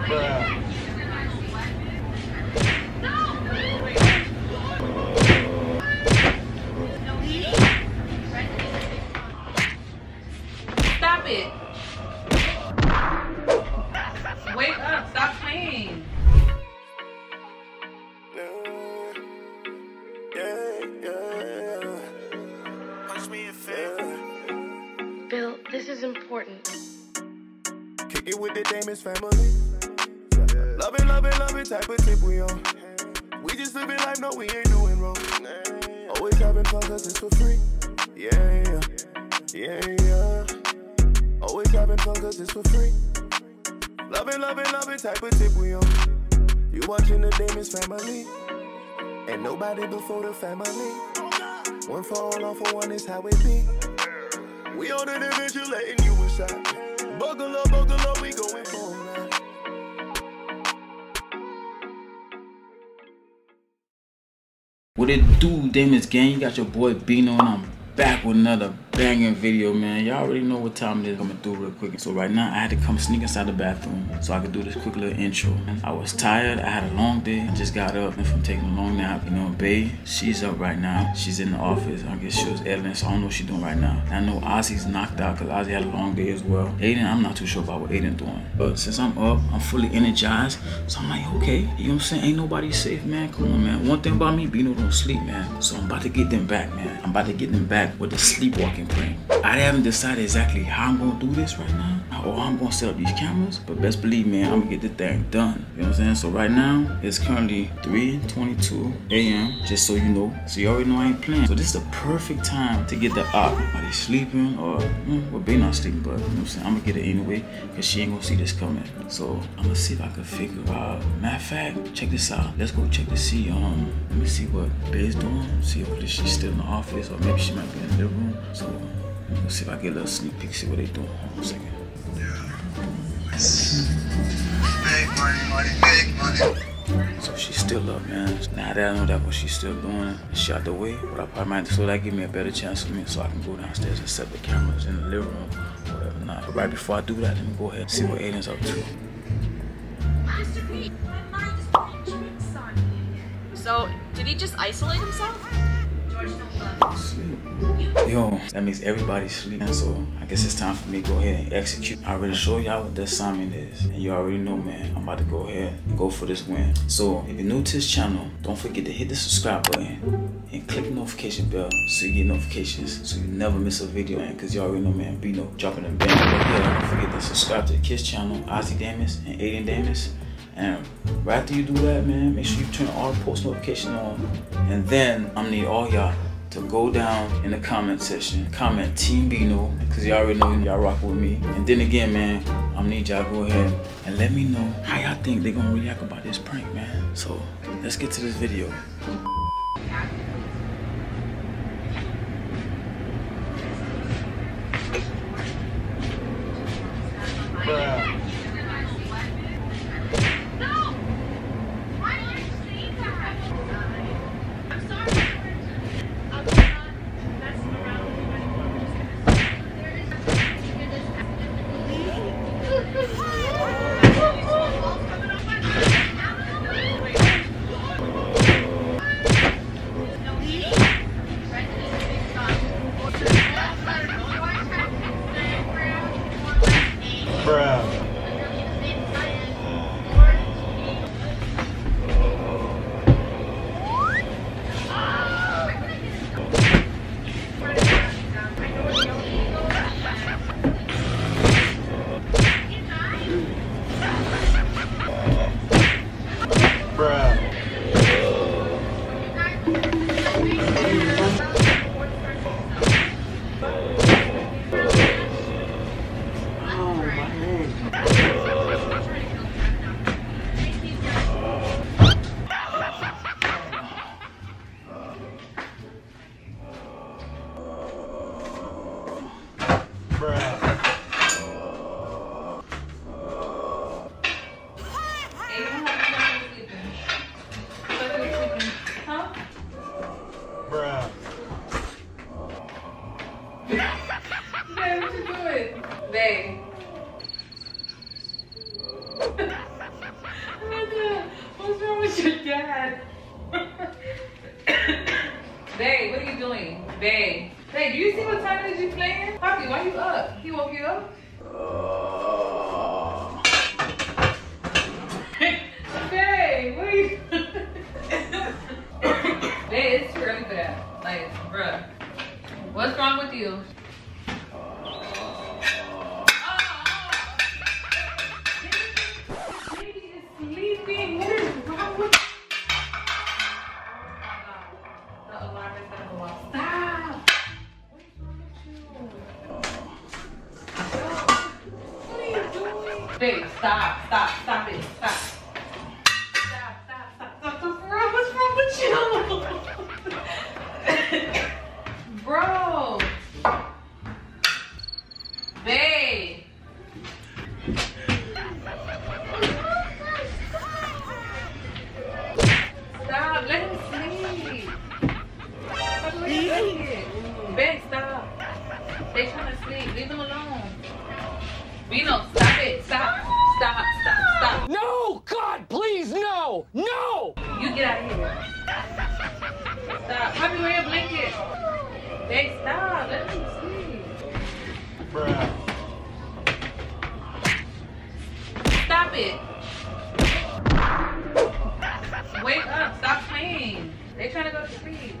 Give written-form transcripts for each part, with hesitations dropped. Stop it. Wake up. Stop playing. Bill, this is important. Kick it with the Damis family. Love it type of tip we on. We just living life, no, we ain't doing wrong. Always having fun cause it's for free. Yeah. Always having fun cause it's for free. Love it type of tip we on. You watching the Damis family. Ain't nobody before the family. One for all, all for one is how it be. We on an adventure, letting you inside. Buckle up, we going for it. What it do, Damis gang? You got your boy Bino, and I'm back with another banging video, man. Y'all already know what time it is. I'm gonna do it real quick. So right now, I had to come sneak inside the bathroom so I could do this quick little intro. I was tired. I had a long day. I just got up and from taking a long nap. You know, bae, she's up right now. She's in the office. I guess she was editing, so I don't know what she's doing right now. And I know Ozzy's knocked out because Ozzy had a long day as well. Aiden, I'm not too sure about what Aiden's doing. But since I'm up, I'm fully energized. So I'm like, okay, you know what I'm saying? Ain't nobody safe, man. Come on, man. One thing about me, Bino don't sleep, man. So I'm about to get them back, man. I'm about to get them back with the sleepwalking plan. I haven't decided exactly how I'm gonna do this right now or how I'm gonna set up these cameras, but best believe, man, I'm gonna get this thing done. You know what I'm saying? So right now it's currently 3:22 a.m. just so you know. So you already know I ain't playing. So this is the perfect time to get the op. Are they sleeping or well, they not sleeping, but you know what I'm saying? I'm gonna get it anyway because she ain't gonna see this coming. So I'm gonna see if I can figure out. Matter of fact, check this out. Let's go check to see. Let me see what Bae's doing. See if she's still in the office or maybe she might be in the living room. So let's see if I get a little sneak peek, see what they doing. Hold on a second. Big money. So she's still up, man. Now that I know that what she's still doing, she out the way, but I probably might, so that give me a better chance for me, so I can go downstairs and set the cameras in the living room, whatever not. But right before I do that, let me go ahead and see what Aiden's up to. Master Pete, my mind is playing tricks on me. So, did he just isolate himself? Sleep. Yo, that means everybody's sleeping, so I guess it's time for me to go ahead and execute. I already showed y'all what the assignment is, and you already know, man, I'm about to go ahead and go for this win. So if you're new to this channel, don't forget to hit the subscribe button and click the notification bell so you get notifications so you never miss a video, man, because you already know, man, Bino dropping a bang right here. Don't forget to subscribe to the kids channel, Ozzy Damis and Aiden Damis. And right after you do that, man, make sure you turn all post notifications on. And then I'm gonna need all y'all to go down in the comment section, comment Team Bino, because y'all already know y'all rock with me. And then again, man, I'm gonna need y'all go ahead and let me know how y'all think they're gonna react about this prank, man. So let's get to this video. dad. Babe, what are you doing? Babe. Babe, do you see what time it is you playing? Poppy, why you up? He woke you up? Babe, what are you Babe, it's too early for that. Like, bruh. What's wrong with you? Babe, stop. What's wrong with you? Bro. Babe. Stop, let him sleep. Stop, let him sleep. Babe, stop. They trying to sleep, leave them alone. Bino, stop it. Stop. No, God, please, no. You get out of here. Stop. Poppy, wear your blanket. Hey, stop. Let me sleep. Bruh. Stop it. Wake up. Stop playing. They trying to go to sleep.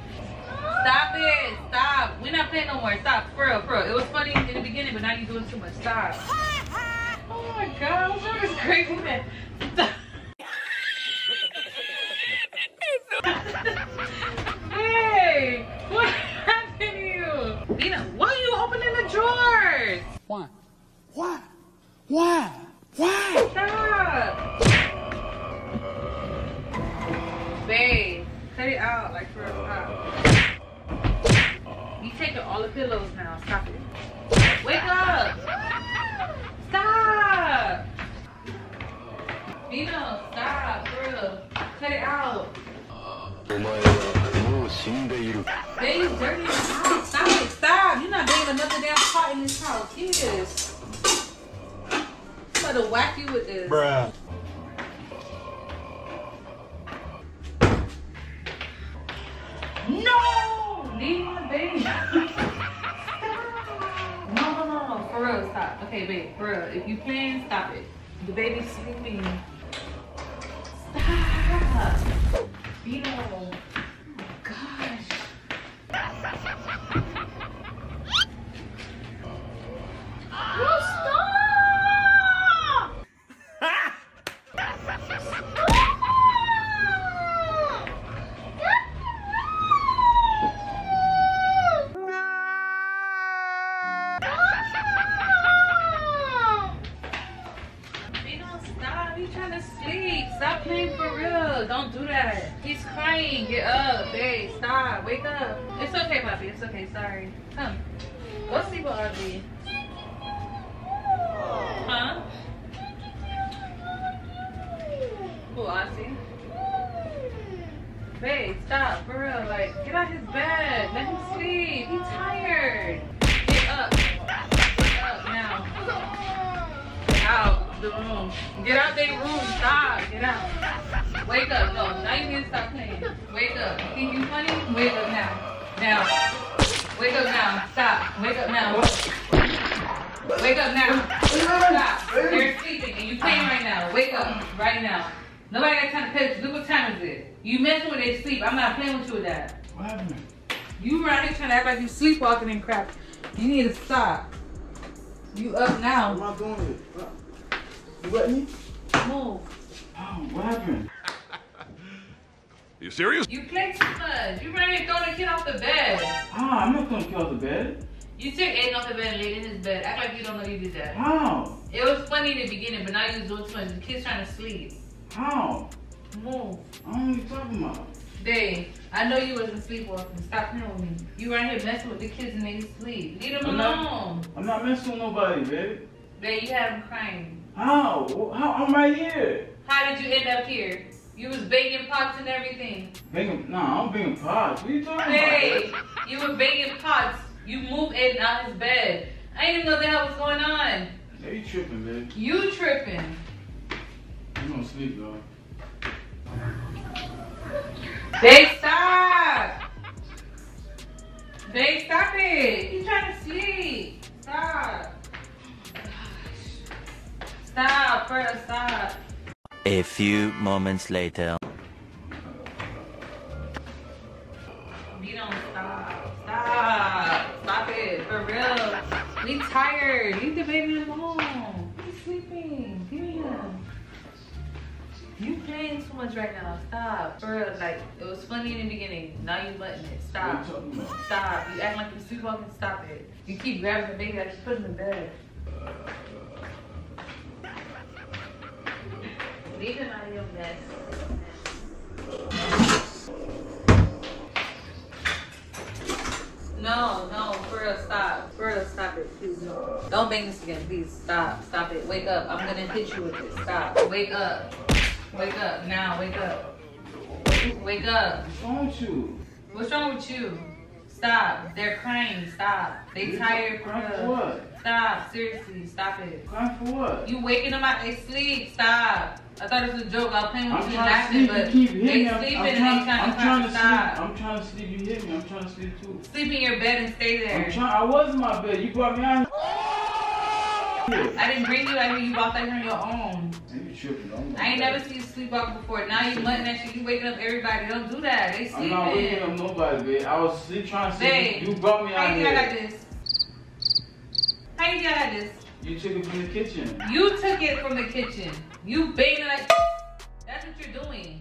Stop it. Stop. We're not playing no more. Stop. For real. It was funny in the beginning, but now you're doing too much. Stop. Oh my God, what's wrong with this crazy man? Stop. Hey, what happened to you? Bino, why are you opening the drawers? Why? Stop. Babe, cut it out, like for a while. You taking all the pillows now, stop it. Wake up. Stop! Bino, stop, girl. Cut it out. Baby, dirty. Stop it, stop. You're not doing another damn part in this house. Yes. I'm about to whack you with this. Bruh. No! Leave my baby. For real, stop. Okay, babe, for real. If you playing, stop it. The baby's sleeping. Stop. Bino. Oh my gosh. No, stop! Stop playing for real. Don't do that. He's crying. Get up, babe. Stop. Wake up. It's okay, Poppy. It's okay. Sorry. Come. Go sleep with Ozzy. Huh? Who, Ozzy? Babe, stop. For real. Like, get out his bed. Let him sleep. He's tired. Get up. Get up now. Out. The room. Get out that room. Stop. Get out. Wake up. No. Now you need to stop playing. Wake up. Think you funny? Wake up now. Wake up now. Stop. Wake up now. Wake up now. Stop. They're sleeping and you playing right now. Wake up right now. Nobody got time to play with you. Look what time is it. You messing with they sleep. I'm not playing with you with that. What happened? You around here trying to act like you sleepwalking and crap. You need to stop. You up now. I'm not doing it. You let me? Move. Oh, what happened? You serious? You play too much. You ready to throw the kid off the bed. Ah, I'm not throwing the kid off the bed. You took Aiden off the bed and laid in his bed. Act like you don't know you did that. How? It was funny in the beginning, but now you're doing too much. The kid's trying to sleep. How? Move. I don't know what you're talking about. Babe, I know you wasn't sleepwalking. Stop playing with me. You right here messing with the kids and they sleep. Leave them alone. I'm not messing with nobody, babe. Babe, you had them crying. How? I'm right here. How did you end up here? You was baking pots and everything. Baking? No, I'm baking pots. What are you talking about? Hey, you were baking pots. You moved Aiden out his bed. I didn't even know the hell was going on. Yeah, you tripping, man. You tripping. You don't sleep, dog. Babe, stop it. He's trying to sleep. Stop. Stop, first, stop. A few moments later. Bino, stop. Stop. Stop it, for real. We tired. Leave the baby alone. He's sleeping. Damn. You playing too much right now. Stop. For real, like, it was funny in the beginning. Now you letting it. Stop. Stop. You act like you're sleepwalking. Stop it. You keep grabbing the baby like you put him in bed. Leave him out of your mess. No, no. For real, stop. For real, stop it. Please, no. Don't bang this again. Please, stop. Stop it. Wake up. I'm going to hit you with it. Stop. Wake up. Wake up now, wake up. Wake up. What's wrong with you? What's wrong with you? Stop. They're crying. Stop. They tired for what? Stop. Seriously, stop it. Crying for what? You waking them out, they sleep. Stop. I thought it was a joke. I was playing with you laughing, but they sleeping and they trying to stop. I'm trying to sleep, you hit me. I'm trying to sleep too. Sleep in your bed and stay there. I was in my bed. You brought me out. I didn't bring you out here. You bought that on your own. I ain't never seen you sleepwalk before. Now you mutting at you. You waking up everybody. Don't do that. They sleeping. I'm not waking up nobody, babe. I was trying to sleep. You brought me out here. How you got like this? How you got like this? You took it from the kitchen. You took it from the kitchen. You banging like that's what you're doing.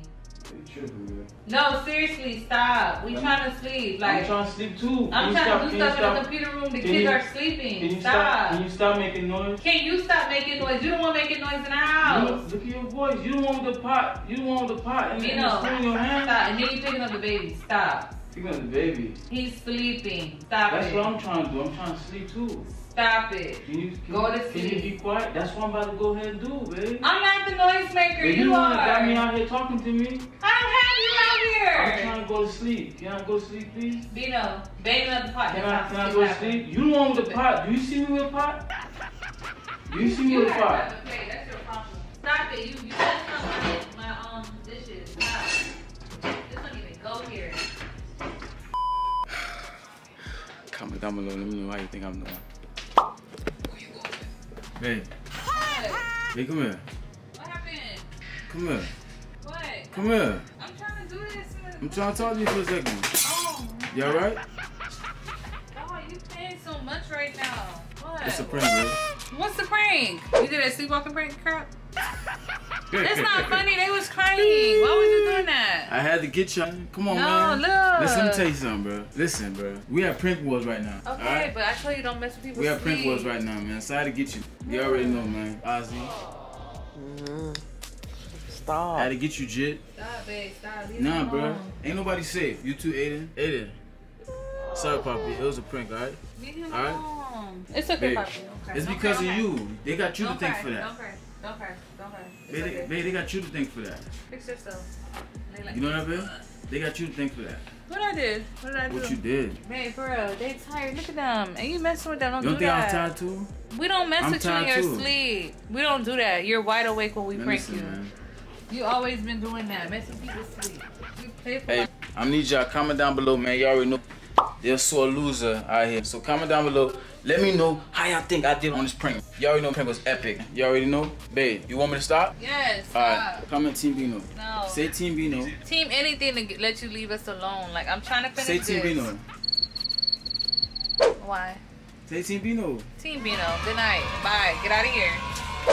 No, seriously, stop. We trying to sleep. Like, I'm trying to sleep too. I'm trying to do stuff in the computer room. The kids are sleeping. Stop. Can you stop making noise? Can you stop making noise? You don't want to make noise in the house. Look at your voice. You don't want the pot. You don't want the pot. And then your hand. Stop. And then you're picking up the baby. Stop. Picking up the baby. He's sleeping. Stop it. That's what I'm trying to do. I'm trying to sleep too. Stop it. Go to sleep. Can you be quiet? That's what I'm about to go ahead and do, baby. I'm not the noisemaker. You are. You got me out here talking to me. I'm trying to go to sleep. Can I go to sleep, please? Bino, banging up the pot. Can I go to sleep? You don't want the pot. Do you see me with a pot? Do you see me with a pot? Okay, that's your problem. Stop it. You messed up my dishes. Stop. This don't even go here. Comment down below. Let me know how you think I'm doing. Who you going with? Hey. What? Hey, come here. What happened? Come here. What? Come here. I'm trying to talk to you for a second. Oh. You alright? Oh, you paying so much right now. What? It's a prank, bro. What's the prank? You did a sleepwalking prank, crap? That's not funny. They was crying. Why was you doing that? I had to get you. Come on, man. No, look. Listen, let me tell you something, bro. Listen, bro. We have prank wars right now. Okay, right? But I tell you don't mess with people. We have prank wars right now, man. So I had to get you. You already know, man. Ozzy. Oh. Stop. I had to get you, Jit. Stop, babe. Stop. Leave nah, bro. Ain't nobody safe. You too, Aiden. Aiden. Oh. Sorry, Poppy. It was a prank, alright? Leave him alone. It's okay, babe. Poppy. Okay. It's because of you. They got you to thank for that. Don't cry. Don't cry. Don't cry. Babe, okay. They got you to thank for that. Fix yourself. Like you know what I mean? They got you to thank for that. What I did? What did I do? What you did? Babe, bro. They tired. Look at them. And you messing with them. Don't do that. Don't think I'm tired too? We don't mess with you in your sleep. We don't do that. You're wide awake when we prank you. You always been doing that, messing people sleep. Hey, I need y'all comment down below, man. Y'all already know they're so a loser out here. So comment down below. Let me know how y'all think I did on this prank. Y'all already know the prank was epic. Y'all already know, babe. You want me to stop? Yes. All right. Comment Team Bino. No. Say Team Bino. Team anything to let you leave us alone. Like I'm trying to finish this. Say Team Bino. Why? Say Team Bino. Team Bino. Good night. Bye. Get out of here.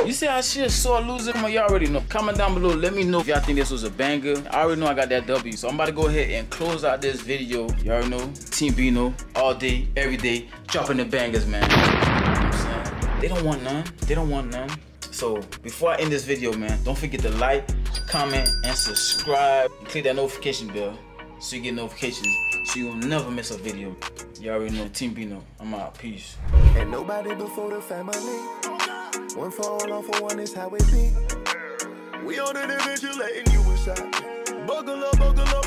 You see how she is so a loser? Y'all already know. Comment down below. Let me know if y'all think this was a banger. I already know I got that W. So I'm about to go ahead and close out this video. Y'all already know. Team Bino. All day, every day. Dropping the bangers, man. You know what I'm saying? They don't want none. They don't want none. So before I end this video, man, don't forget to like, comment, and subscribe. And click that notification bell so you get notifications. So you'll never miss a video. Y'all already know. Team Bino. I'm out. Peace. Ain't nobody before the family. One for all, all for one is how it be. We on the individual letting you inside. Buckle up,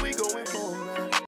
we going for